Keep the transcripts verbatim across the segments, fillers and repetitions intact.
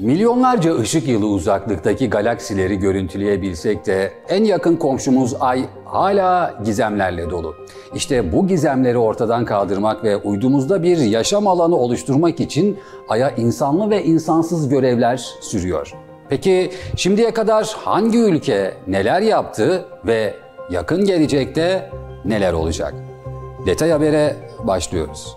Milyonlarca ışık yılı uzaklıktaki galaksileri görüntüleyebilsek de en yakın komşumuz Ay hala gizemlerle dolu. İşte bu gizemleri ortadan kaldırmak ve uydumuzda bir yaşam alanı oluşturmak için Ay'a insanlı ve insansız görevler sürüyor. Peki şimdiye kadar hangi ülke neler yaptı ve yakın gelecekte neler olacak? Detay habere başlıyoruz.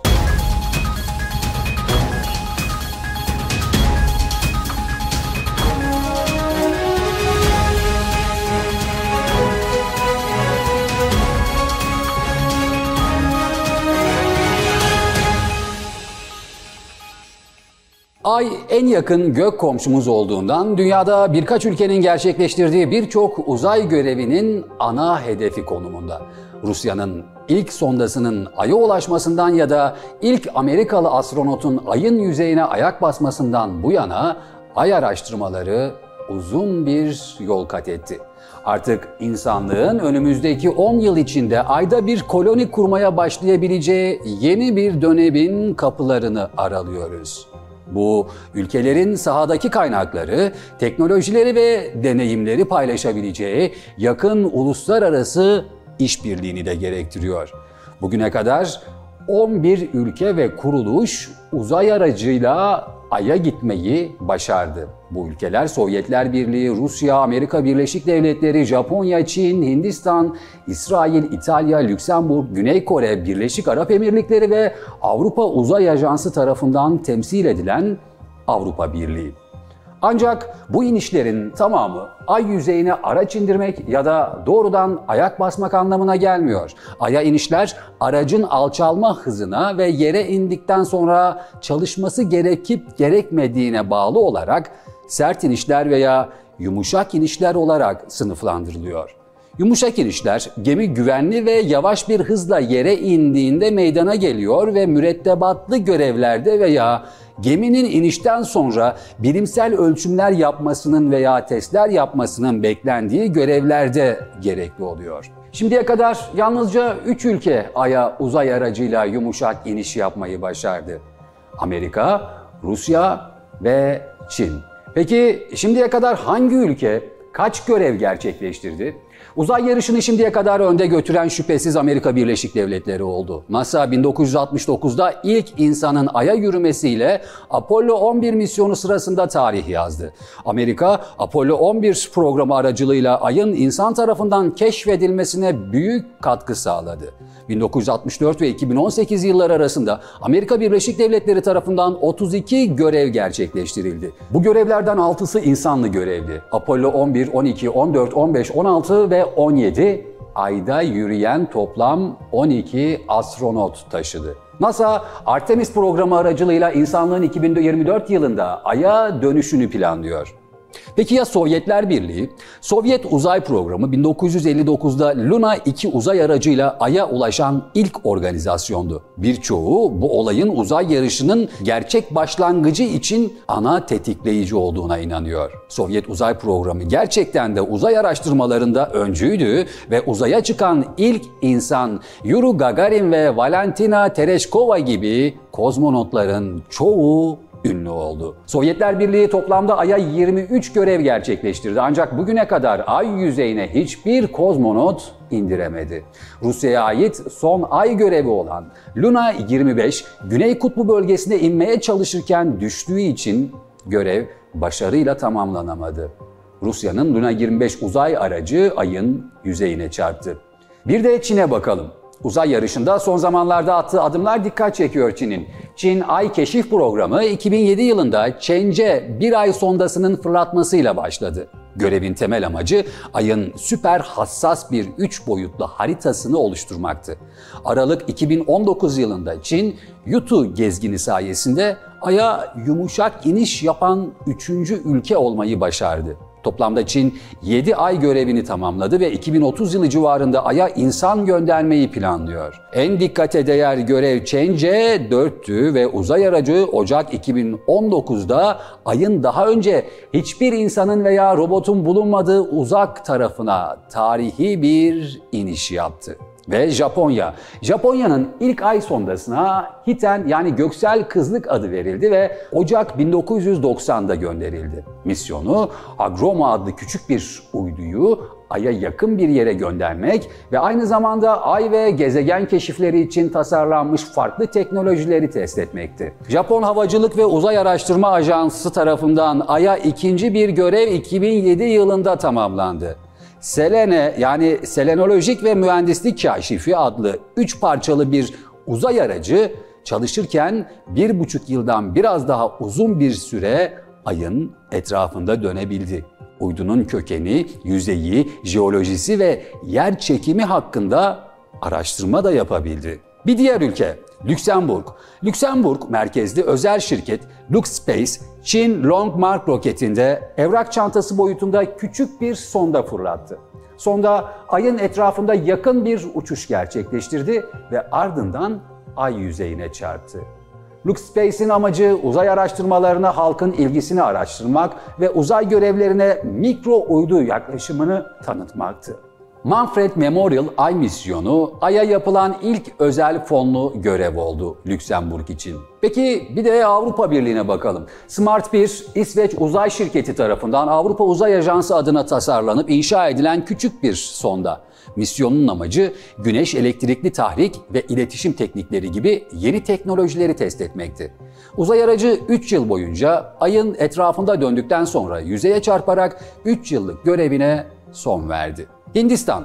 Ay en yakın gök komşumuz olduğundan dünyada birkaç ülkenin gerçekleştirdiği birçok uzay görevinin ana hedefi konumunda. Rusya'nın ilk sondasının Ay'a ulaşmasından ya da ilk Amerikalı astronotun Ay'ın yüzeyine ayak basmasından bu yana Ay araştırmaları uzun bir yol kat etti. Artık insanlığın önümüzdeki on yıl içinde Ay'da bir koloni kurmaya başlayabileceği yeni bir dönemin kapılarını aralıyoruz. Bu, ülkelerin sahadaki kaynakları, teknolojileri ve deneyimleri paylaşabileceği yakın uluslararası işbirliğini de gerektiriyor. Bugüne kadar on bir ülke ve kuruluş uzay aracıyla Ay'a gitmeyi başardı. Bu ülkeler Sovyetler Birliği, Rusya, Amerika Birleşik Devletleri, Japonya, Çin, Hindistan, İsrail, İtalya, Lüksemburg, Güney Kore, Birleşik Arap Emirlikleri ve Avrupa Uzay Ajansı tarafından temsil edilen Avrupa Birliği. Ancak bu inişlerin tamamı Ay yüzeyine araç indirmek ya da doğrudan ayak basmak anlamına gelmiyor. Ay'a inişler aracın alçalma hızına ve yere indikten sonra çalışması gerekip gerekmediğine bağlı olarak sert inişler veya yumuşak inişler olarak sınıflandırılıyor. Yumuşak inişler gemi güvenli ve yavaş bir hızla yere indiğinde meydana geliyor ve mürettebatlı görevlerde veya geminin inişten sonra bilimsel ölçümler yapmasının veya testler yapmasının beklendiği görevlerde gerekli oluyor. Şimdiye kadar yalnızca üç ülke Ay'a uzay aracıyla yumuşak iniş yapmayı başardı. Amerika, Rusya ve Çin. Peki şimdiye kadar hangi ülke kaç görev gerçekleştirdi? Uzay yarışını şimdiye kadar önde götüren şüphesiz Amerika Birleşik Devletleri oldu. NASA bin dokuz yüz altmış dokuzda ilk insanın Ay'a yürümesiyle Apollo on bir misyonu sırasında tarih yazdı. Amerika, Apollo on bir programı aracılığıyla Ay'ın insan tarafından keşfedilmesine büyük katkı sağladı. bin dokuz yüz altmış dört ve iki bin on sekiz yılları arasında Amerika Birleşik Devletleri tarafından otuz iki görev gerçekleştirildi. Bu görevlerden altısı insanlı görevdi. Apollo on bir, on iki, on dört, on beş, on altı ve on yedi Ay'da yürüyen toplam on iki astronot taşıdı. NASA, Artemis programı aracılığıyla insanlığın iki bin yirmi dört yılında Ay'a dönüşünü planlıyor. Peki ya Sovyetler Birliği? Sovyet uzay programı bin dokuz yüz elli dokuzda Luna iki uzay aracıyla Ay'a ulaşan ilk organizasyondu. Birçoğu bu olayın uzay yarışının gerçek başlangıcı için ana tetikleyici olduğuna inanıyor. Sovyet uzay programı gerçekten de uzay araştırmalarında öncüydü ve uzaya çıkan ilk insan Yuri Gagarin ve Valentina Tereşkova gibi kozmonotların çoğu ünlü oldu. Sovyetler Birliği toplamda Ay'a yirmi üç görev gerçekleştirdi ancak bugüne kadar Ay yüzeyine hiçbir kozmonot indiremedi. Rusya'ya ait son Ay görevi olan Luna yirmi beş, Güney Kutbu bölgesine inmeye çalışırken düştüğü için görev başarıyla tamamlanamadı. Rusya'nın Luna yirmi beş uzay aracı Ay'ın yüzeyine çarptı. Bir de Çin'e bakalım. Uzay yarışında son zamanlarda attığı adımlar dikkat çekiyor Çin'in. Çin Ay Keşif Programı iki bin yedi yılında Chang'e bir Ay sondasının fırlatmasıyla başladı. Görevin temel amacı Ay'ın süper hassas bir üç boyutlu haritasını oluşturmaktı. Aralık iki bin on dokuz yılında Çin, Yutu gezgini sayesinde Ay'a yumuşak iniş yapan üçüncü ülke olmayı başardı. Toplamda Çin yedi ay görevini tamamladı ve iki bin otuz yılı civarında Ay'a insan göndermeyi planlıyor. En dikkate değer görev Chang'e dörttü ve uzay aracı Ocak iki bin on dokuzda Ay'ın daha önce hiçbir insanın veya robotun bulunmadığı uzak tarafına tarihi bir iniş yaptı. Ve Japonya. Japonya'nın ilk ay sondasına Hiten yani göksel kızlık adı verildi ve Ocak bin dokuz yüz doksanda gönderildi. Misyonu Agroma adlı küçük bir uyduyu Ay'a yakın bir yere göndermek ve aynı zamanda Ay ve gezegen keşifleri için tasarlanmış farklı teknolojileri test etmekti. Japon Havacılık ve Uzay Araştırma Ajansı tarafından Ay'a ikinci bir görev iki bin yedi yılında tamamlandı. Selene yani Selenolojik ve Mühendislik Kaşifi adlı üç parçalı bir uzay aracı çalışırken bir buçuk yıldan biraz daha uzun bir süre Ay'ın etrafında dönebildi. Uydunun kökeni, yüzeyi, jeolojisi ve yer çekimi hakkında araştırma da yapabildi. Bir diğer ülke Lüksemburg. Lüksemburg merkezli özel şirket LuxSpace, Çin Long March roketinde evrak çantası boyutunda küçük bir sonda fırlattı. Sonda Ay'ın etrafında yakın bir uçuş gerçekleştirdi ve ardından Ay yüzeyine çarptı. LuxSpace'in amacı uzay araştırmalarına halkın ilgisini araştırmak ve uzay görevlerine mikro uydu yaklaşımını tanıtmaktı. Manfred Memorial Ay misyonu Ay'a yapılan ilk özel fonlu görev oldu Lüksemburg için. Peki bir de Avrupa Birliği'ne bakalım. Smart bir, İsveç Uzay Şirketi tarafından Avrupa Uzay Ajansı adına tasarlanıp inşa edilen küçük bir sonda. Misyonun amacı güneş elektrikli tahrik ve iletişim teknikleri gibi yeni teknolojileri test etmekti. Uzay aracı üç yıl boyunca Ay'ın etrafında döndükten sonra yüzeye çarparak üç yıllık görevine son verdi. Hindistan.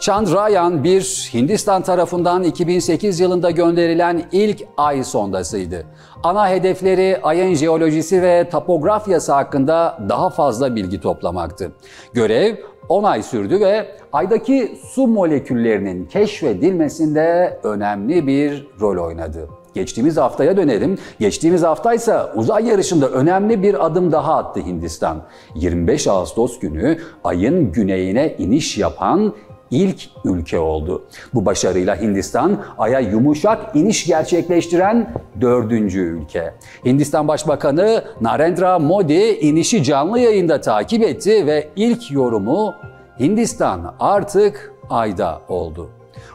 Chandrayaan bir, Hindistan tarafından iki bin sekiz yılında gönderilen ilk Ay sondasıydı. Ana hedefleri Ay'ın jeolojisi ve topografyası hakkında daha fazla bilgi toplamaktı. Görev on ay sürdü ve Ay'daki su moleküllerinin keşfedilmesinde önemli bir rol oynadı. Geçtiğimiz haftaya dönelim. Geçtiğimiz haftaysa uzay yarışında önemli bir adım daha attı Hindistan. yirmi beş Ağustos günü Ay'ın güneyine iniş yapan ilk ülke oldu. Bu başarıyla Hindistan, Ay'a yumuşak iniş gerçekleştiren dördüncü ülke. Hindistan Başbakanı Narendra Modi inişi canlı yayında takip etti ve ilk yorumu "Hindistan artık Ay'da" oldu.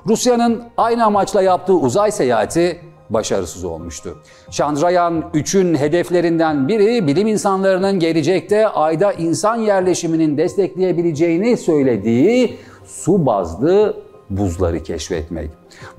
Rusya'nın aynı amaçla yaptığı uzay seyahati başarısız olmuştu. Chandrayaan üçün hedeflerinden biri bilim insanlarının gelecekte Ay'da insan yerleşiminin destekleyebileceğini söylediği su bazlı buzları keşfetmek.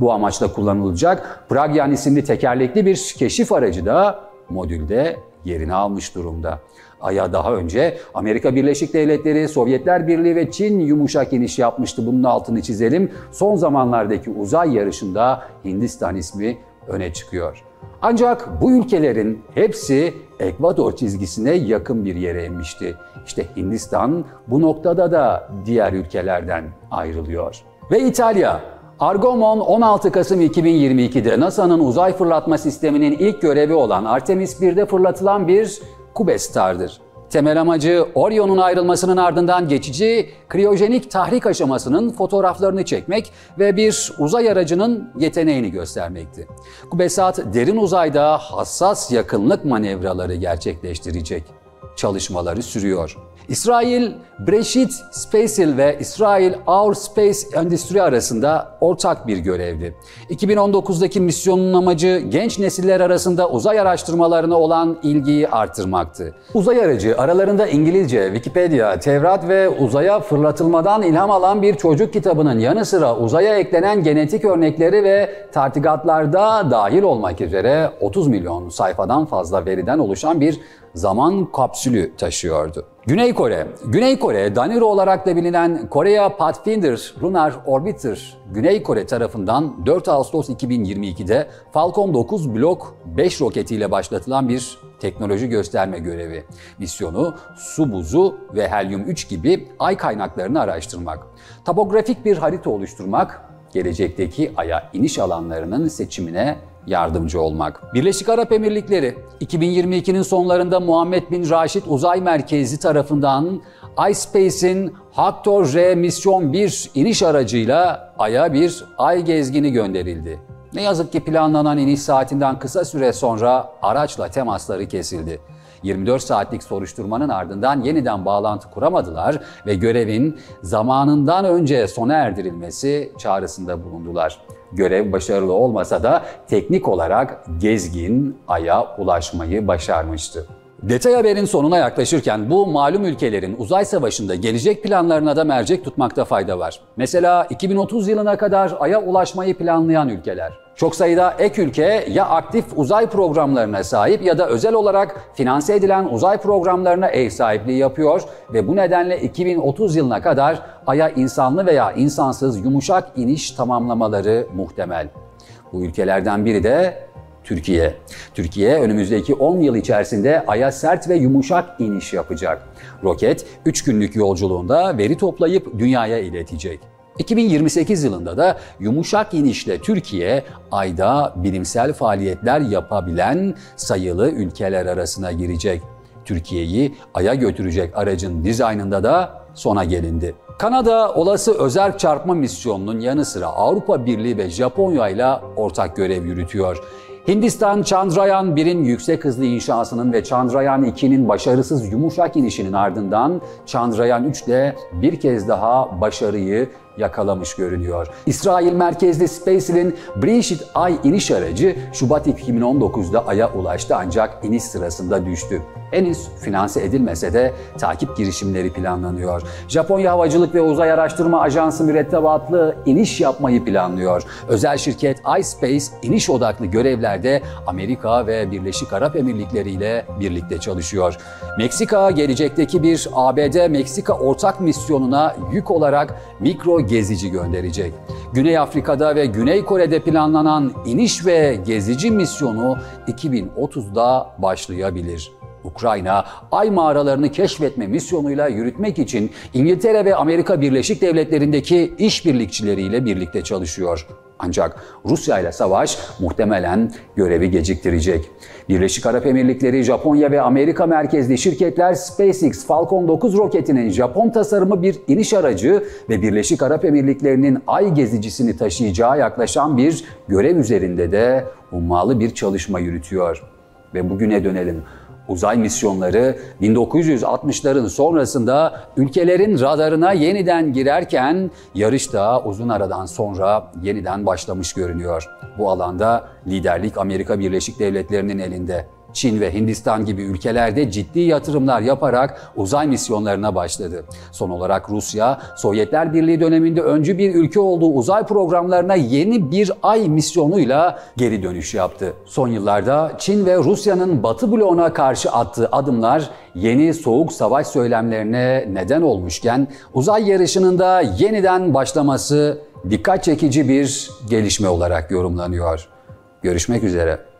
Bu amaçla kullanılacak Pragyan isimli tekerlekli bir keşif aracı da modülde yerini almış durumda. Ay'a daha önce Amerika Birleşik Devletleri, Sovyetler Birliği ve Çin yumuşak iniş yapmıştı. Bunun altını çizelim. Son zamanlardaki uzay yarışında Hindistan ismi öne çıkıyor. Ancak bu ülkelerin hepsi ekvator çizgisine yakın bir yere inmişti. İşte Hindistan bu noktada da diğer ülkelerden ayrılıyor. Ve İtalya. Argo Mon on altı Kasım iki bin yirmi iki'de NASA'nın uzay fırlatma sisteminin ilk görevi olan Artemis bir'de fırlatılan bir Kube Star'dır. Temel amacı Orion'un ayrılmasının ardından geçici kriyojenik tahrik aşamasının fotoğraflarını çekmek ve bir uzay aracının yeteneğini göstermekti. Kubesat derin uzayda hassas yakınlık manevraları gerçekleştirecek. Çalışmaları sürüyor. İsrail, Breshit, Spacil ve İsrail Our Space Endüstri arasında ortak bir görevdi. iki bin on dokuz'daki misyonun amacı genç nesiller arasında uzay araştırmalarına olan ilgiyi artırmaktı. Uzay aracı aralarında İngilizce, Wikipedia, Tevrat ve uzaya fırlatılmadan ilham alan bir çocuk kitabının yanı sıra uzaya eklenen genetik örnekleri ve tatbikatlarda dahil olmak üzere otuz milyon sayfadan fazla veriden oluşan bir zaman kapsülü taşıyordu. Güney Kore. Güney Kore, Danir olarak da bilinen Korea Pathfinder Lunar Orbiter, Güney Kore tarafından dört Ağustos iki bin yirmi iki'de Falcon dokuz Block beş roketiyle başlatılan bir teknoloji gösterme görevi. Misyonu su buzu ve helyum üç gibi Ay kaynaklarını araştırmak, topografik bir harita oluşturmak, gelecekteki Ay'a iniş alanlarının seçimine yardımcı olmak. Birleşik Arap Emirlikleri, iki bin yirmi iki'nin sonlarında Muhammed Bin Raşit Uzay Merkezi tarafından ispace'in Haktor-R misyon bir iniş aracıyla Ay'a bir Ay gezgini gönderildi. Ne yazık ki planlanan iniş saatinden kısa süre sonra araçla temasları kesildi. yirmi dört saatlik soruşturmanın ardından yeniden bağlantı kuramadılar ve görevin zamanından önce sona erdirilmesi çağrısında bulundular. Görev başarılı olmasa da teknik olarak gezgin Ay'a ulaşmayı başarmıştı. Detay haberin sonuna yaklaşırken bu malum ülkelerin uzay savaşında gelecek planlarına da mercek tutmakta fayda var. Mesela iki bin otuz yılına kadar Ay'a ulaşmayı planlayan ülkeler. Çok sayıda ek ülke ya aktif uzay programlarına sahip ya da özel olarak finanse edilen uzay programlarına ev sahipliği yapıyor ve bu nedenle iki bin otuz yılına kadar Ay'a insanlı veya insansız yumuşak iniş tamamlamaları muhtemel. Bu ülkelerden biri de Türkiye. Türkiye önümüzdeki on yıl içerisinde Ay'a sert ve yumuşak iniş yapacak. Roket üç günlük yolculuğunda veri toplayıp dünyaya iletecek. iki bin yirmi sekiz yılında da yumuşak inişle Türkiye, Ay'da bilimsel faaliyetler yapabilen sayılı ülkeler arasına girecek. Türkiye'yi Ay'a götürecek aracın dizaynında da sona gelindi. Kanada, olası özerk çarpma misyonunun yanı sıra Avrupa Birliği ve Japonya ile ortak görev yürütüyor. Hindistan, Chandrayaan bir'in yüksek hızlı inşasının ve Chandrayaan iki'nin başarısız yumuşak inişinin ardından Chandrayaan üç de bir kez daha başarıyı yakalamış görünüyor. İsrail merkezli SpaceX'in Breshit Ay iniş aracı Şubat iki bin on dokuz'da Ay'a ulaştı ancak iniş sırasında düştü. Henüz finanse edilmese de takip girişimleri planlanıyor. Japonya Havacılık ve Uzay Araştırma Ajansı mürettebatlı iniş yapmayı planlıyor. Özel şirket ispace iniş odaklı görevlerde Amerika ve Birleşik Arap Emirlikleri ile birlikte çalışıyor. Meksika gelecekteki bir A B D Meksika ortak misyonuna yük olarak mikro gezici gönderecek. Güney Afrika'da ve Güney Kore'de planlanan iniş ve gezici misyonu iki bin otuz'da başlayabilir. Ukrayna, Ay mağaralarını keşfetme misyonuyla yürütmek için İngiltere ve Amerika Birleşik Devletleri'ndeki işbirlikçileriyle birlikte çalışıyor. Ancak Rusya ile savaş muhtemelen görevi geciktirecek. Birleşik Arap Emirlikleri, Japonya ve Amerika merkezli şirketler SpaceX Falcon dokuz roketinin Japon tasarımı bir iniş aracı ve Birleşik Arap Emirlikleri'nin Ay gezicisini taşıyacağı yaklaşan bir görev üzerinde de ummalı bir çalışma yürütüyor. Ve bugüne dönelim. Uzay misyonları bin dokuz yüz altmış'ların sonrasında ülkelerin radarına yeniden girerken yarış da uzun aradan sonra yeniden başlamış görünüyor. Bu alanda liderlik Amerika Birleşik Devletleri'nin elinde. Çin ve Hindistan gibi ülkelerde ciddi yatırımlar yaparak uzay misyonlarına başladı. Son olarak Rusya, Sovyetler Birliği döneminde öncü bir ülke olduğu uzay programlarına yeni bir Ay misyonuyla geri dönüş yaptı. Son yıllarda Çin ve Rusya'nın Batı bloğuna karşı attığı adımlar yeni soğuk savaş söylemlerine neden olmuşken uzay yarışının da yeniden başlaması dikkat çekici bir gelişme olarak yorumlanıyor. Görüşmek üzere.